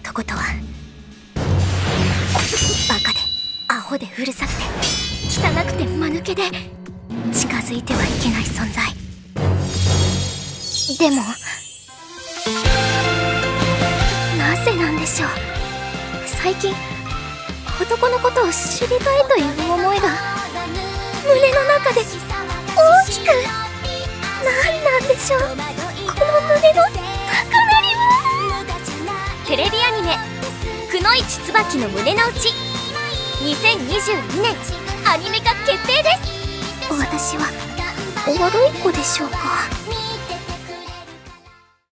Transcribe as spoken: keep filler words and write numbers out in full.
男とはバカでアホでうるさくて汚くて間抜けで近づいてはいけない存在。でもなぜなんでしょう、最近男のことを知りたいという思いが胸の中で大きく。何なんでしょうこの胸の高鳴りは。テレビアニメ「くノ一椿の胸の内」にせんにじゅうにねんアニメ化決定です。私は悪い子でしょうか。